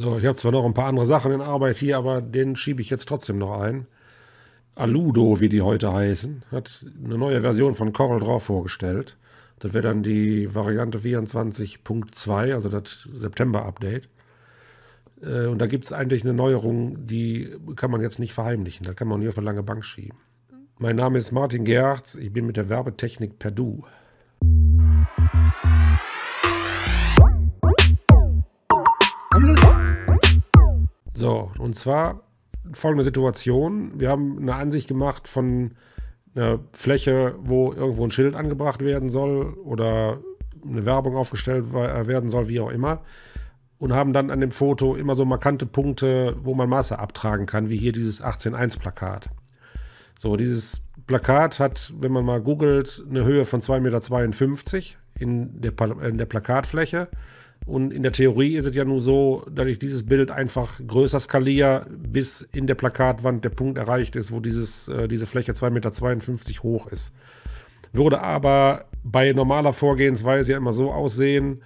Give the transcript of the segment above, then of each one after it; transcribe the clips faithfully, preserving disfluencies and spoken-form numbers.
So, ich habe zwar noch ein paar andere Sachen in Arbeit hier, aber den schiebe ich jetzt trotzdem noch ein. Aludo, wie die heute heißen, hat eine neue Version von CorelDRAW vorgestellt. Das wäre dann die Variante vierundzwanzig Punkt zwei, also das September-Update. Und da gibt es eigentlich eine Neuerung, die kann man jetzt nicht verheimlichen. Das kann man hier auf eine lange Bank schieben. Mein Name ist Martin Gerhardt, ich bin mit der Werbetechnik Perdue. So, und zwar folgende Situation. Wir haben eine Ansicht gemacht von einer Fläche, wo irgendwo ein Schild angebracht werden soll oder eine Werbung aufgestellt werden soll, wie auch immer. Und haben dann an dem Foto immer so markante Punkte, wo man Maße abtragen kann, wie hier dieses achtzehn Komma eins Plakat. So, dieses Plakat hat, wenn man mal googelt, eine Höhe von zwei Komma zweiundfünfzig Meter in der, in der Plakatfläche. Und in der Theorie ist es ja nur so, dass ich dieses Bild einfach größer skaliere, bis in der Plakatwand der Punkt erreicht ist, wo dieses, äh, diese Fläche zwei Komma zweiundfünfzig Meter hoch ist. Würde aber bei normaler Vorgehensweise ja immer so aussehen,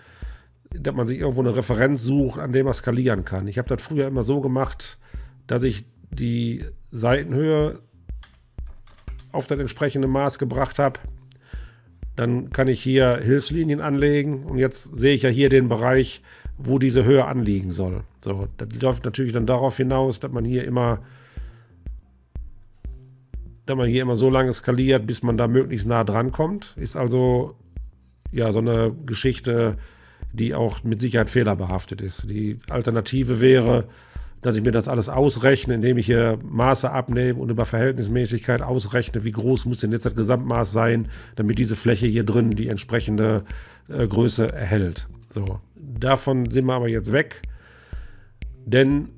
dass man sich irgendwo eine Referenz sucht, an der man skalieren kann. Ich habe das früher immer so gemacht, dass ich die Seitenhöhe auf das entsprechende Maß gebracht habe. Dann kann ich hier Hilfslinien anlegen und jetzt sehe ich ja hier den Bereich, wo diese Höhe anliegen soll. So, das läuft natürlich dann darauf hinaus, dass man hier immer, dass man hier immer so lange skaliert, bis man da möglichst nah dran kommt. Ist also ja so eine Geschichte, die auch mit Sicherheit fehlerbehaftet ist. Die Alternative wäre, dass ich mir das alles ausrechne, indem ich hier Maße abnehme und über Verhältnismäßigkeit ausrechne, wie groß muss denn jetzt das Gesamtmaß sein, damit diese Fläche hier drin die entsprechende äh, Größe erhält. So, davon sind wir aber jetzt weg, denn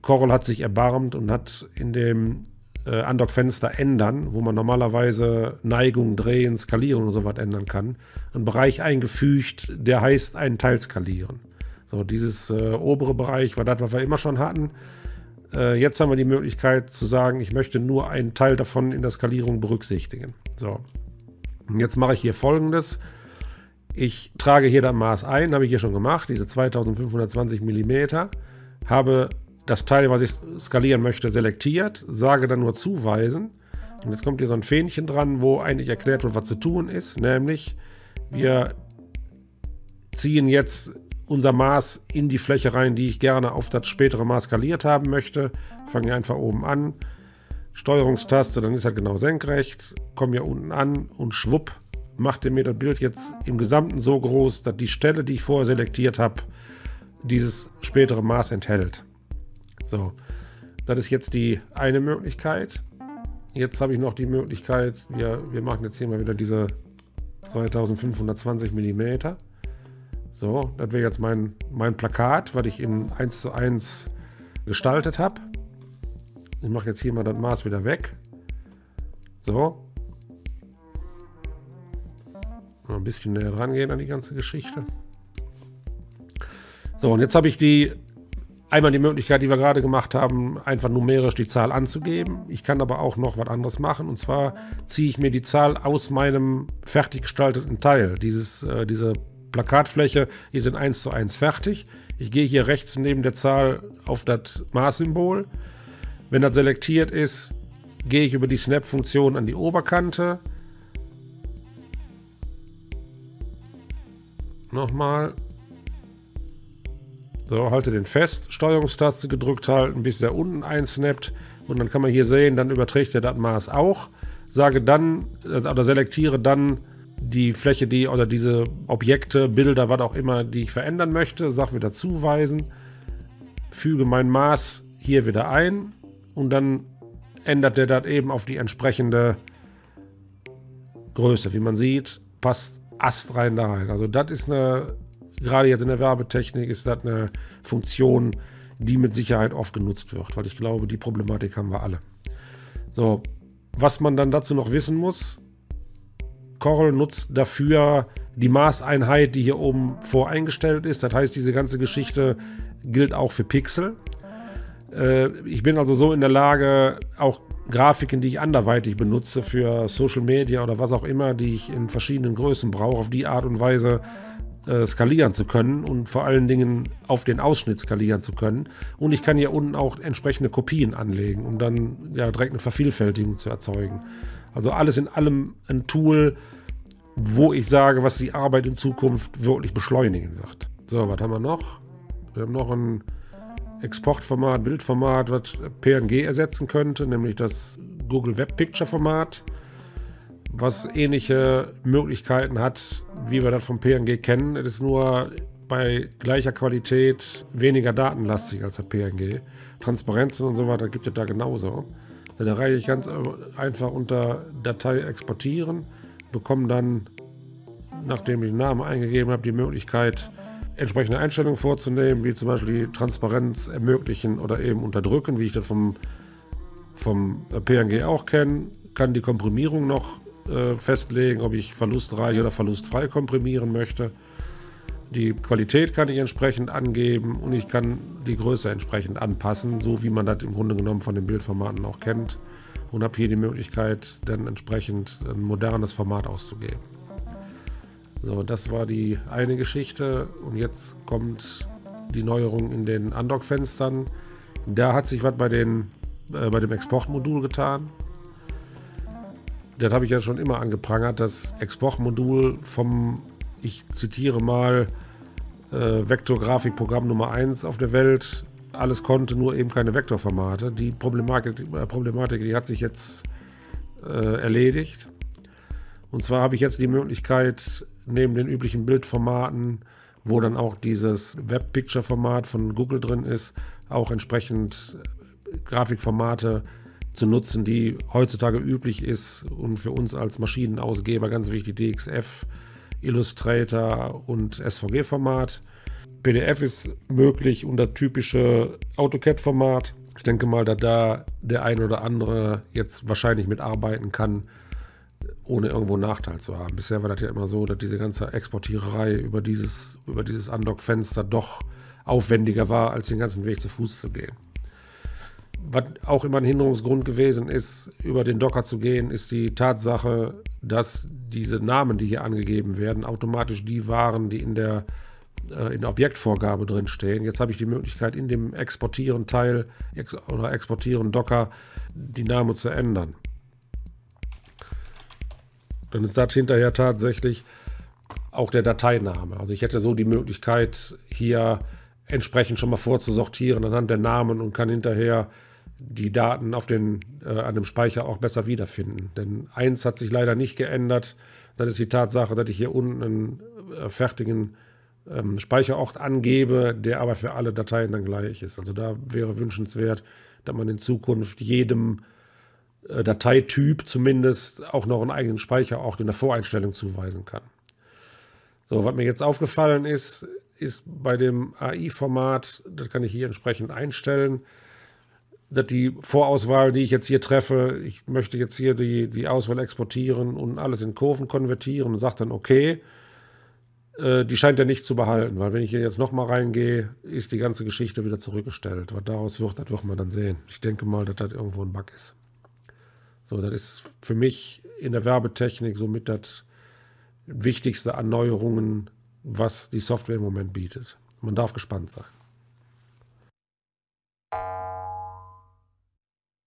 Corel hat sich erbarmt und hat in dem äh, Undock-Fenster ändern, wo man normalerweise Neigung, Drehen, Skalieren und so was ändern kann, einen Bereich eingefügt, der heißt einen Teil skalieren. So, dieses äh, obere Bereich war das, was wir immer schon hatten. Äh, jetzt haben wir die Möglichkeit zu sagen, ich möchte nur einen Teil davon in der Skalierung berücksichtigen. So, und jetzt mache ich hier Folgendes. Ich trage hier das Maß ein, habe ich hier schon gemacht, diese zweitausendfünfhundertzwanzig Millimeter. Habe das Teil, was ich skalieren möchte, selektiert, sage dann nur zuweisen. Und jetzt kommt hier so ein Fähnchen dran, wo eigentlich erklärt wird, was zu tun ist. Nämlich, wir ziehen jetzt unser Maß in die Fläche rein, die ich gerne auf das spätere Maß skaliert haben möchte. Fangen wir einfach oben an. Steuerungstaste, dann ist er genau senkrecht. Kommen hier unten an und schwupp macht er mir das Bild jetzt im Gesamten so groß, dass die Stelle, die ich vorher selektiert habe, dieses spätere Maß enthält. So, das ist jetzt die eine Möglichkeit. Jetzt habe ich noch die Möglichkeit, wir, wir machen jetzt hier mal wieder diese zweitausendfünfhundertzwanzig Millimeter. So, das wäre jetzt mein, mein Plakat, was ich in eins zu eins gestaltet habe. Ich mache jetzt hier mal das Maß wieder weg. So. Mal ein bisschen näher dran gehen an die ganze Geschichte. So, und jetzt habe ich die einmal die Möglichkeit, die wir gerade gemacht haben, einfach numerisch die Zahl anzugeben. Ich kann aber auch noch was anderes machen. Und zwar ziehe ich mir die Zahl aus meinem fertig gestalteten Teil, dieses, äh, diese Plakatfläche, hier sind eins zu eins fertig. Ich gehe hier rechts neben der Zahl auf das Maßsymbol. Wenn das selektiert ist, gehe ich über die Snap-Funktion an die Oberkante. Nochmal. So, halte den fest. Steuerungstaste gedrückt halten, bis der unten einsnappt. Und dann kann man hier sehen, dann überträgt er das Maß auch. Sage dann, oder selektiere dann die Fläche, die oder diese Objekte, Bilder, was auch immer, die ich verändern möchte, sag wieder zuweisen, füge mein Maß hier wieder ein und dann ändert der das eben auf die entsprechende Größe. Wie man sieht, passt Ast rein da rein. Also das ist eine, gerade jetzt in der Werbetechnik, ist das eine Funktion, die mit Sicherheit oft genutzt wird, weil ich glaube, die Problematik haben wir alle. So, was man dann dazu noch wissen muss, Corel nutzt dafür die Maßeinheit, die hier oben voreingestellt ist. Das heißt, diese ganze Geschichte gilt auch für Pixel. Äh, ich bin also so in der Lage, auch Grafiken, die ich anderweitig benutze für Social Media oder was auch immer, die ich in verschiedenen Größen brauche, auf die Art und Weise äh, skalieren zu können und vor allen Dingen auf den Ausschnitt skalieren zu können. Und ich kann hier unten auch entsprechende Kopien anlegen, um dann ja direkt eine Vervielfältigung zu erzeugen. Also alles in allem ein Tool, wo ich sage, was die Arbeit in Zukunft wirklich beschleunigen wird. So, was haben wir noch? Wir haben noch ein Exportformat, Bildformat, was P N G ersetzen könnte, nämlich das Google Web Picture Format, was ähnliche Möglichkeiten hat, wie wir das vom P N G kennen. Es ist nur bei gleicher Qualität weniger datenlastig als der P N G. Transparenzen und so weiter gibt es da genauso. Dann erreiche ich ganz einfach unter Datei exportieren, bekomme dann, nachdem ich den Namen eingegeben habe, die Möglichkeit, entsprechende Einstellungen vorzunehmen, wie zum Beispiel die Transparenz ermöglichen oder eben unterdrücken, wie ich das vom, vom P N G auch kenne. Kann die Komprimierung noch äh, festlegen, ob ich verlustreich oder verlustfrei komprimieren möchte. Die Qualität kann ich entsprechend angeben und ich kann die Größe entsprechend anpassen, so wie man das im Grunde genommen von den Bildformaten auch kennt. Und habe hier die Möglichkeit, dann entsprechend ein modernes Format auszugeben. So, das war die eine Geschichte und jetzt kommt die Neuerung in den Undock-Fenstern. Da hat sich was bei, den, äh, bei dem Exportmodul getan. Das habe ich ja schon immer angeprangert, das Exportmodul vom, ich zitiere mal, äh, Vektorgrafikprogramm Nummer eins auf der Welt. Alles konnte, nur eben keine Vektorformate. Die Problematik, die, äh, Problematik, die hat sich jetzt äh, erledigt. Und zwar habe ich jetzt die Möglichkeit, neben den üblichen Bildformaten, wo dann auch dieses Web-Picture-Format von Google drin ist, auch entsprechend Grafikformate zu nutzen, die heutzutage üblich ist und für uns als Maschinenausgeber ganz wichtig, D X F, Illustrator und S V G-Format. P D F ist möglich und das typische AutoCAD-Format. Ich denke mal, dass da der ein oder andere jetzt wahrscheinlich mitarbeiten kann, ohne irgendwo einen Nachteil zu haben. Bisher war das ja immer so, dass diese ganze Exportiererei über dieses, über dieses Undock-Fenster doch aufwendiger war, als den ganzen Weg zu Fuß zu gehen. Was auch immer ein Hinderungsgrund gewesen ist, über den Docker zu gehen, ist die Tatsache, dass diese Namen, die hier angegeben werden, automatisch die waren, die in der, äh, in der Objektvorgabe drin stehen. Jetzt habe ich die Möglichkeit, in dem Exportieren-Teil ex oder Exportieren-Docker die Namen zu ändern. Dann ist das hinterher tatsächlich auch der Dateiname. Also ich hätte so die Möglichkeit, hier entsprechend schon mal vorzusortieren anhand der Namen und kann hinterher die Daten auf den, äh, an dem Speicher auch besser wiederfinden. Denn eins hat sich leider nicht geändert. Das ist die Tatsache, dass ich hier unten einen äh, fertigen ähm, Speicherort angebe, der aber für alle Dateien dann gleich ist. Also da wäre wünschenswert, dass man in Zukunft jedem äh, Dateityp zumindest auch noch einen eigenen Speicherort in der Voreinstellung zuweisen kann. So, was mir jetzt aufgefallen ist, ist bei dem A I-Format, das kann ich hier entsprechend einstellen, dass die Vorauswahl, die ich jetzt hier treffe, ich möchte jetzt hier die, die Auswahl exportieren und alles in Kurven konvertieren und sage dann okay, äh, die scheint er nicht zu behalten, weil wenn ich hier jetzt nochmal reingehe, ist die ganze Geschichte wieder zurückgestellt. Was daraus wird, das wird man dann sehen. Ich denke mal, dass das irgendwo ein Bug ist. So, das ist für mich in der Werbetechnik somit das wichtigste an Neuerungen, was die Software im Moment bietet. Man darf gespannt sein.